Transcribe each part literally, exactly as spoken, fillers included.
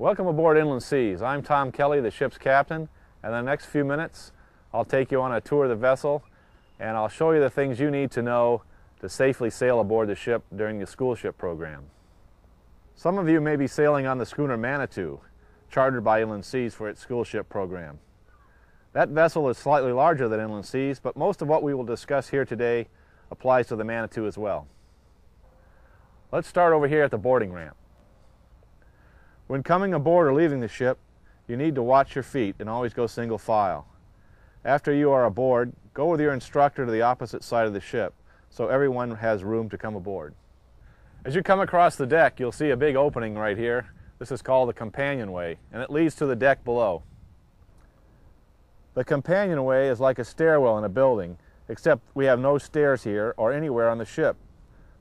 Welcome aboard Inland Seas. I'm Tom Kelly, the ship's captain, and in the next few minutes I'll take you on a tour of the vessel and I'll show you the things you need to know to safely sail aboard the ship during the schoolship program. Some of you may be sailing on the schooner Manitou, chartered by Inland Seas for its schoolship program. That vessel is slightly larger than Inland Seas, but most of what we will discuss here today applies to the Manitou as well. Let's start over here at the boarding ramp. When coming aboard or leaving the ship, you need to watch your feet and always go single file. After you are aboard, go with your instructor to the opposite side of the ship so everyone has room to come aboard. As you come across the deck, you'll see a big opening right here. This is called the companionway, and it leads to the deck below. The companionway is like a stairwell in a building, except we have no stairs here or anywhere on the ship.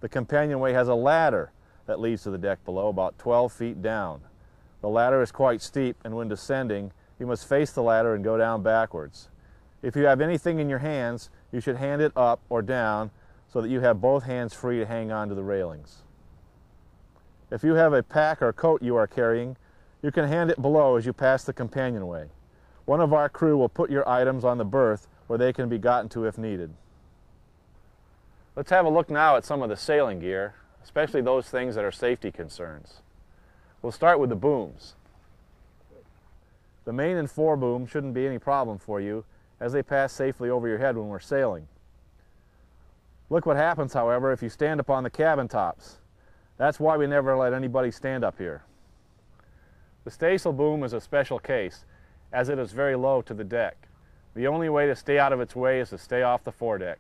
The companionway has a ladder that leads to the deck below, about twelve feet down. The ladder is quite steep, and when descending, you must face the ladder and go down backwards. If you have anything in your hands, you should hand it up or down so that you have both hands free to hang on to the railings. If you have a pack or coat you are carrying, you can hand it below as you pass the companionway. One of our crew will put your items on the berth where they can be gotten to if needed. Let's have a look now at some of the sailing gear, especially those things that are safety concerns. We'll start with the booms. The main and foreboom shouldn't be any problem for you as they pass safely over your head when we're sailing. Look what happens, however, if you stand upon the cabin tops. That's why we never let anybody stand up here. The staysail boom is a special case as it is very low to the deck. The only way to stay out of its way is to stay off the foredeck.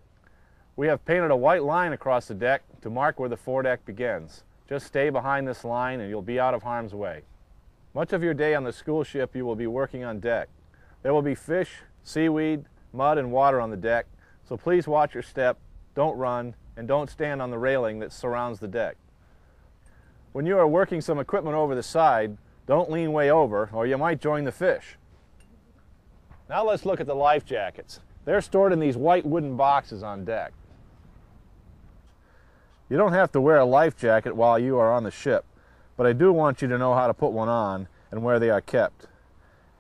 We have painted a white line across the deck to mark where the foredeck begins. Just stay behind this line and you'll be out of harm's way. Much of your day on the schoolship you will be working on deck. There will be fish, seaweed, mud, and water on the deck, so please watch your step, don't run, and don't stand on the railing that surrounds the deck. When you are working some equipment over the side, don't lean way over or you might join the fish. Now let's look at the life jackets. They're stored in these white wooden boxes on deck. You don't have to wear a life jacket while you are on the ship, but I do want you to know how to put one on and where they are kept.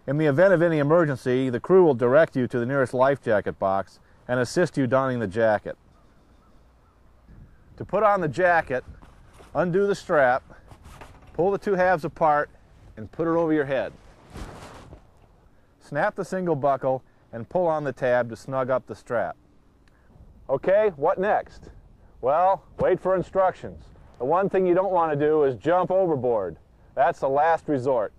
In the event of any emergency, the crew will direct you to the nearest life jacket box and assist you donning the jacket. To put on the jacket, undo the strap, pull the two halves apart, and put it over your head. Snap the single buckle and pull on the tab to snug up the strap. Okay, what next? Well, wait for instructions. The one thing you don't want to do is jump overboard. That's the last resort.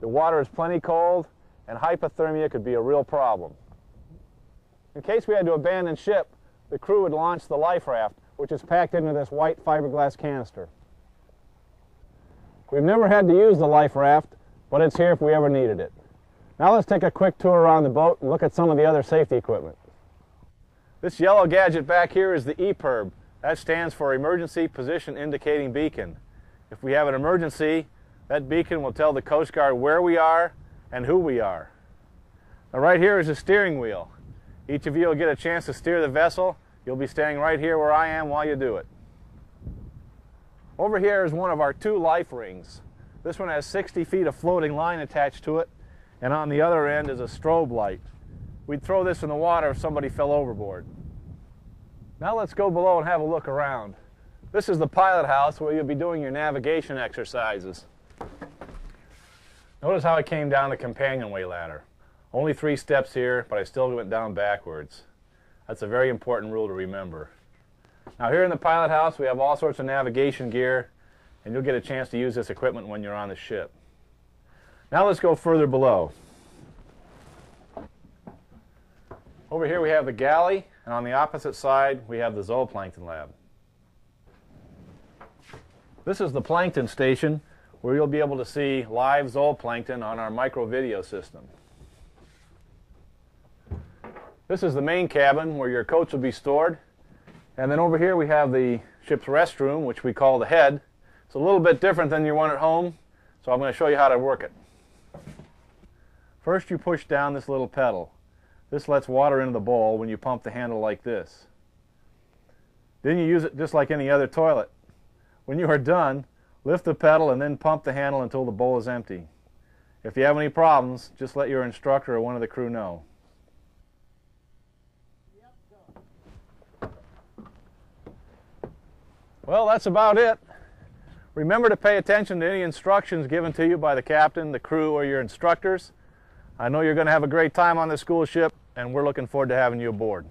The water is plenty cold, and hypothermia could be a real problem. In case we had to abandon ship, the crew would launch the life raft, which is packed into this white fiberglass canister. We've never had to use the life raft, but it's here if we ever needed it. Now let's take a quick tour around the boat and look at some of the other safety equipment. This yellow gadget back here is the E P I R B. That stands for Emergency Position Indicating Beacon. If we have an emergency, that beacon will tell the Coast Guard where we are and who we are. Now right here is the steering wheel. Each of you will get a chance to steer the vessel. You'll be staying right here where I am while you do it. Over here is one of our two life rings. This one has sixty feet of floating line attached to it, and on the other end is a strobe light. We'd throw this in the water if somebody fell overboard. Now let's go below and have a look around. This is the pilot house where you'll be doing your navigation exercises. Notice how I came down the companionway ladder. Only three steps here, but I still went down backwards. That's a very important rule to remember. Now here in the pilot house we have all sorts of navigation gear, and you'll get a chance to use this equipment when you're on the ship. Now let's go further below. Over here we have the galley, and on the opposite side we have the zooplankton lab. This is the plankton station where you'll be able to see live zooplankton on our micro video system. This is the main cabin where your coats will be stored, and then over here we have the ship's restroom, which we call the head. It's a little bit different than your one at home, so I'm going to show you how to work it. First you push down this little pedal. This lets water into the bowl when you pump the handle like this. Then you use it just like any other toilet. When you are done, Lift the pedal and then pump the handle until the bowl is empty. If you have any problems, just let your instructor or one of the crew know. Well, that's about it. Remember to pay attention to any instructions given to you by the captain, the crew, or your instructors. I know you're going to have a great time on this school ship, and we're looking forward to having you aboard.